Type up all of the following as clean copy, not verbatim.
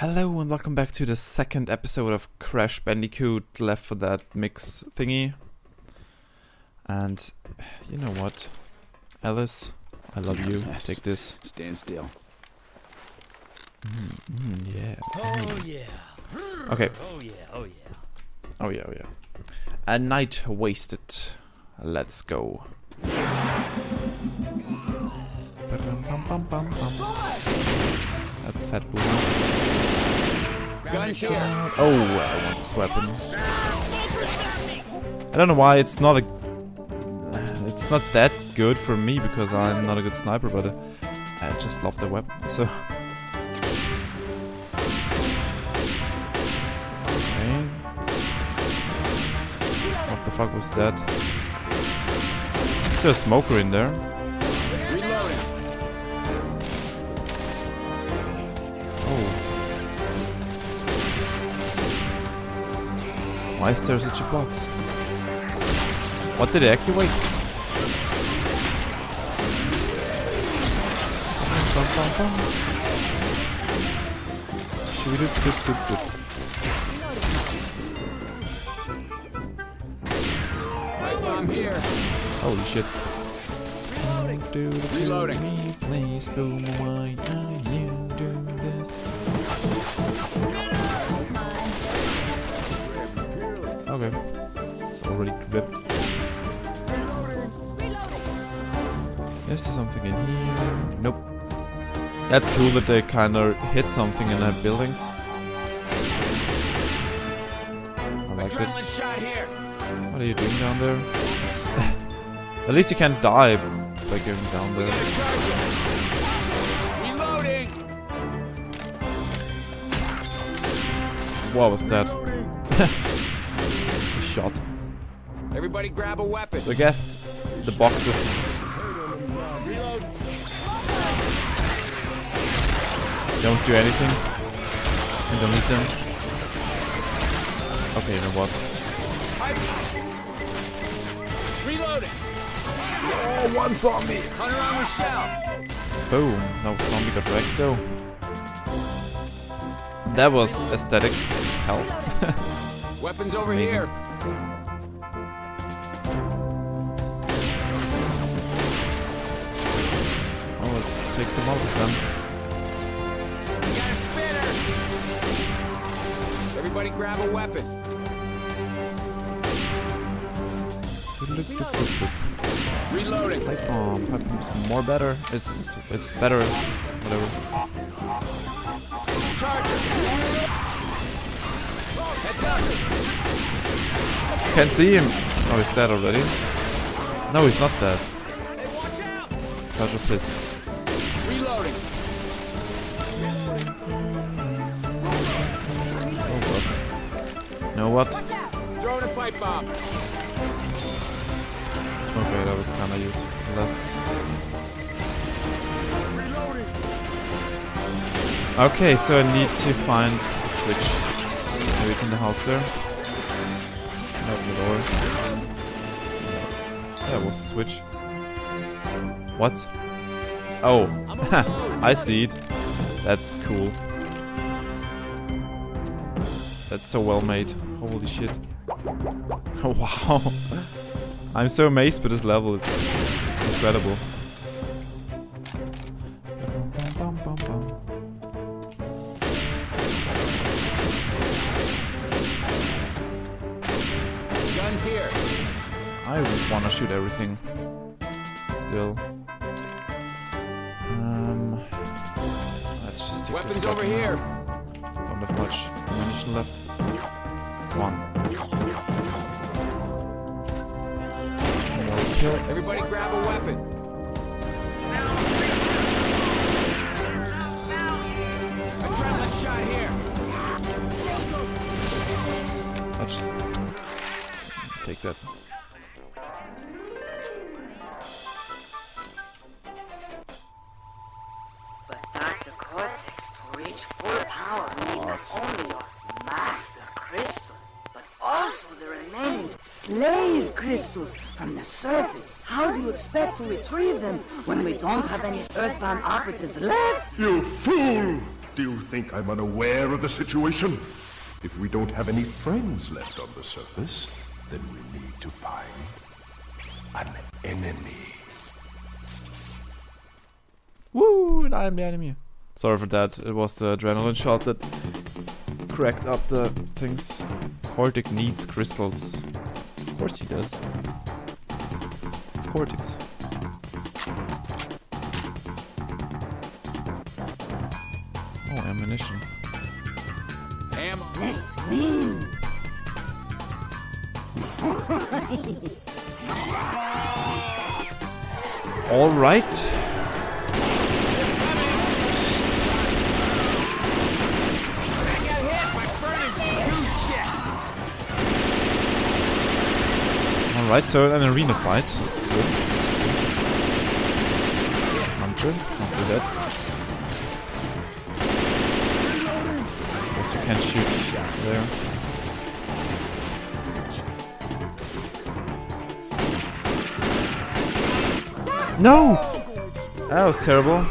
Hello and welcome back to the second episode of Crash Bandicoot Left for Dead mix thingy. And you know what, Alice, I love you. Yes. Take this. Stand still. Yeah. Oh yeah. Okay. Oh yeah. Oh yeah. Oh yeah. Oh yeah. A night wasted. Let's go. A fat boomer. Gunshot. Oh, I want this weapon. I don't know why it's not a... It's not that good for me because I'm not a good sniper, but I just love the weapon, so... Okay. What the fuck was that? Is there a smoker in there? Oh. Why is there such a box? What did it activate? I'm here. Holy shit. Reloading. Me, please, boom, why are you doing this? Okay, it's already equipped. Is there something in here? Nope. That's cool that they kinda hit something in their buildings. I like it. What are you doing down there? At least you can't die by going down there. What was that? Shot. Everybody grab a weapon. So I guess the boxes. Don't do anything. I don't need them. Okay, you know what? Reloading. Oh, one zombie. Boom. No, zombie got wrecked though. That was aesthetic as hell. Weapons over here. Oh, let's take them all with them. We got a spinner. Everybody grab a weapon. Reloading. Pipe bomb. Pipe bomb's more better. It's better. Whatever. Charger. Can't see him. Oh, he's dead already. No, he's not dead. Charger, please. Reloading. Oh god. You know what? Throwing a pipe bomb. Okay, that was kinda useless. Okay, so I need to find the switch. Maybe it's in the house there. That was the switch. What? Oh, I see it. That's cool. That's so well made. Holy shit. Wow. I'm so amazed by this level. It's incredible. I wanna shoot everything. Still. Let's just take this over here. Don't have much ammunition left. One. Everybody grab a weapon. Adrenaline shot here. Let's just take that. Only your master crystal, but also the remaining slave crystals from the surface. How do you expect to retrieve them when we don't have any earthbound operatives left? You fool! still think I'm unaware of the situation? If we don't have any friends left on the surface, then we need to find an enemy. Woo, and I am the enemy. Sorry for that, it was the adrenaline shot that cracked up the things. Cortex needs crystals. Of course he does. It's Cortex. Oh, ammunition. Let's win. All right. All right, so an arena fight. So that's good. Hunter, not do that. Can't shoot there. No! That was terrible.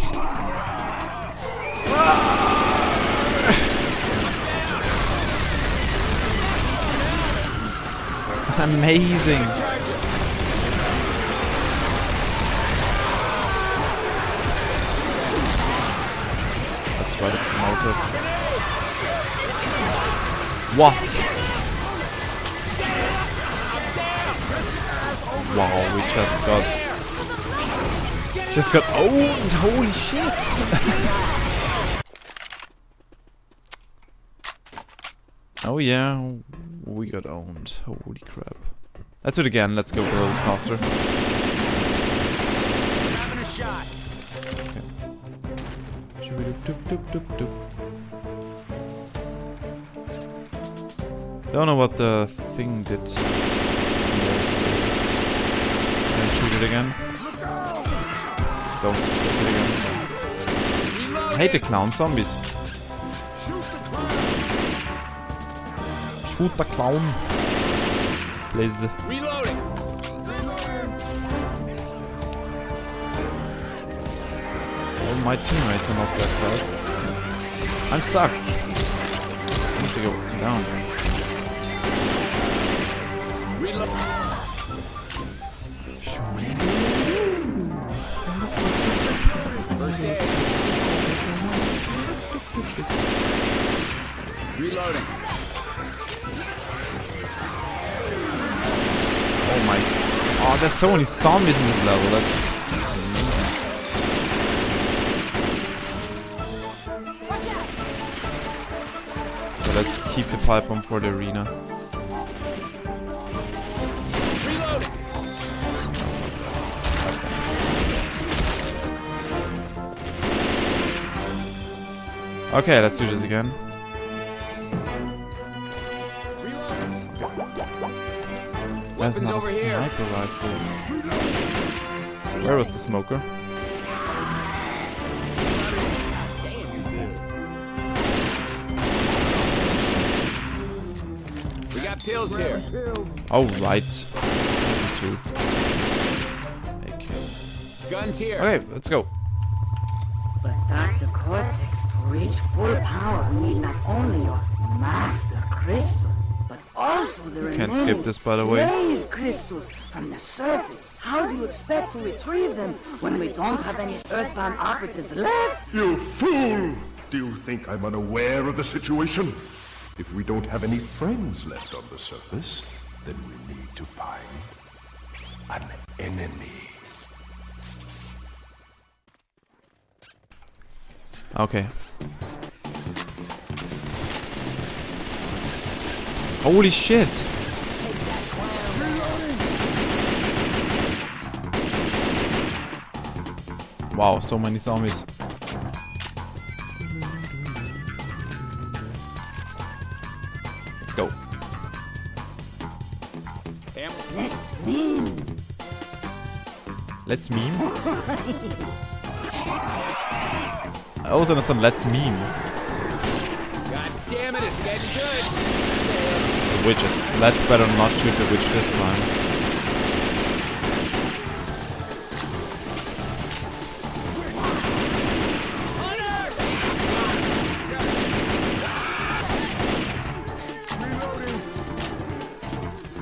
Amazing. Let's try to promote it. What? Wow, we just got owned. Holy shit! Oh yeah, we got owned. Holy crap! Let's do it again. Let's go a little faster. Having a shot. Okay. Don't know what the thing did. Can I shoot it again? Don't shoot it again. I hate the clown zombies. Shoot the clown. Please. Reloading. All my teammates are not that fast. I'm stuck. I need to go down. Reloading. Oh my. Oh, there's so many zombies in this level. That's so let's keep the platform for the arena. Okay, let's do this again. That's not a sniper rifle. Where was the smoker? We got pills here. All right. Okay. Guns here. Okay, let's go. But Dr. Cortex, to reach full power, we need not only your master crystal, but also the remaining can't skip this, by the way. Crystals from the surface. How do you expect to retrieve them when we don't have any earthbound operatives left? You fool! Do you think I'm unaware of the situation? If we don't have any friends left on the surface, then we need to find an enemy. Okay. Holy shit! Wow, so many zombies. Let's go. Let's meme. Let's meme? I always understand let's meme. God damn it, it's getting good! Witches. Let's better not shoot the witch this time.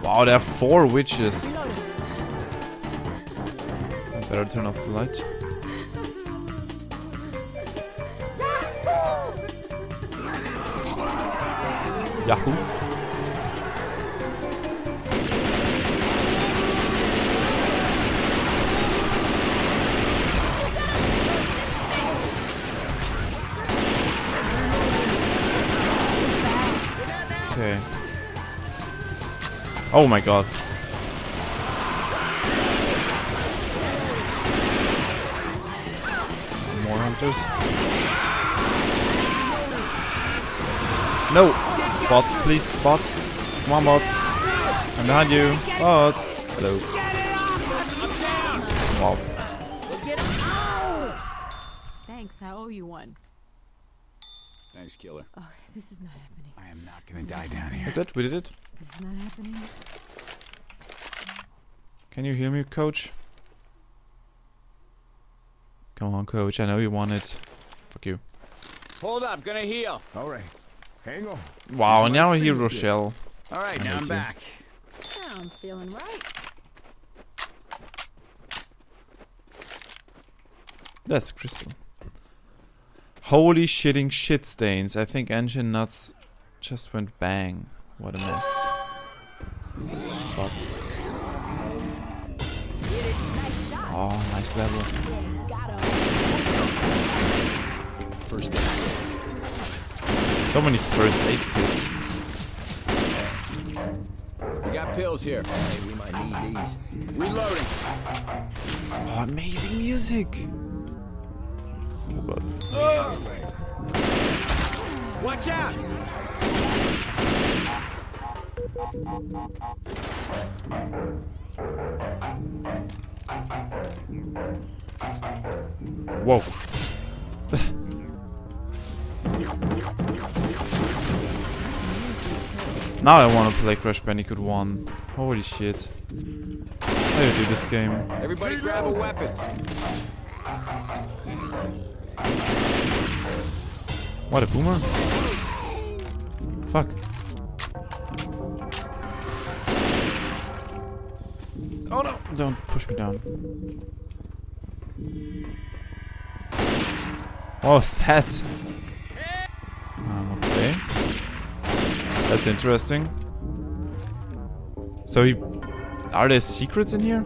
Wow, there are 4 witches. I better turn off the light. Yahoo! Okay. Oh my god. More hunters. No! Bots, please, bots. Come on, bots. I'm behind you. Bots. Hello. Wow. Thanks, I owe you one. Thanks, killer. Oh, this is not happening. I am not gonna die down here. That's it, we did it. This is not happening. Can you hear me, coach? Come on, coach, I know you want it. Fuck you. Hold up, gonna heal. Alright. Hang on. Wow, now I hear Rochelle. Alright, now I'm back. Now I'm feeling right. That's crystal. Holy shitting shit stains. I think engine nuts just went bang. What a mess. Fuck. Oh, nice level. First aid. So many first aid kits. We got pills here. Hey, we might need these. Reloading. Oh, amazing music. Oh god. Watch out! Whoa. Now I want to play Crash Bandicoot 1. Holy shit. How do you do this game? Everybody grab a weapon. What, a boomer? Fuck. Oh no! Don't push me down. Oh, stats! Okay. That's interesting. So he... Are there secrets in here?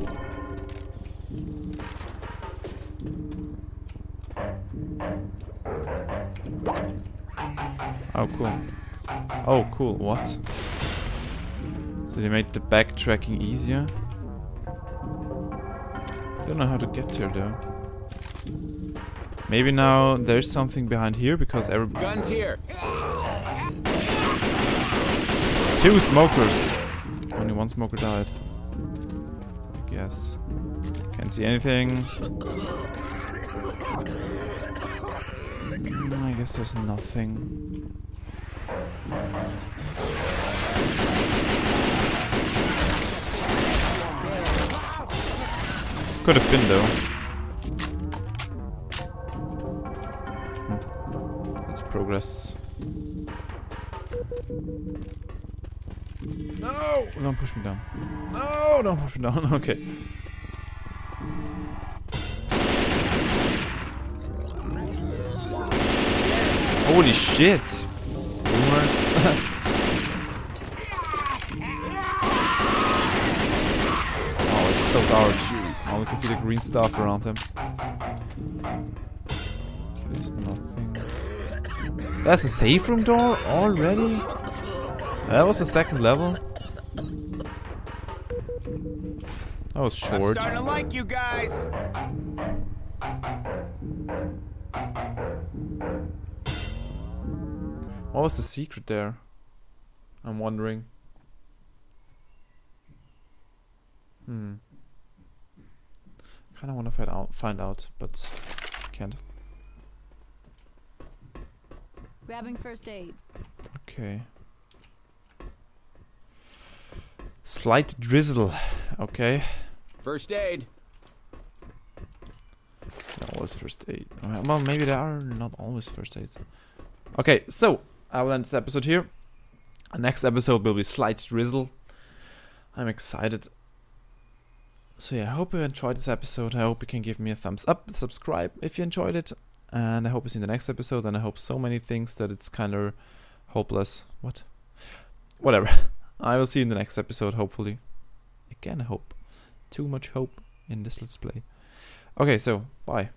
Oh cool. Oh cool, what? So they made the backtracking easier. Don't know how to get here though. Maybe now there's something behind here because everybody... Guns here! 2 smokers! Only 1 smoker died. I guess. Can't see anything. I guess there's nothing. Could have been though. Let's progress. No! Don't push me down. No! Don't push me down. Okay. Holy shit! Boomers. Oh, it's so dark. Oh, we can see the green stuff around him. There's nothing. That's a safe room door already? That was the 2nd level. That was short. I'm starting to like you guys. What was the secret there? I'm wondering. Kinda wanna find out, but can't. Grabbing first aid. Okay. Slight drizzle. Okay. First aid. That was first aid. Well, maybe there are not always first aids. Okay, so I will end this episode here. Next episode will be slight drizzle. I'm excited. So yeah, I hope you enjoyed this episode. I hope you can give me a thumbs up, subscribe if you enjoyed it. And I hope you see you in the next episode. And I hope so many things that it's kind of hopeless. What? Whatever. I will see you in the next episode, hopefully. Again, hope. Too much hope in this Let's Play. Okay, so, bye.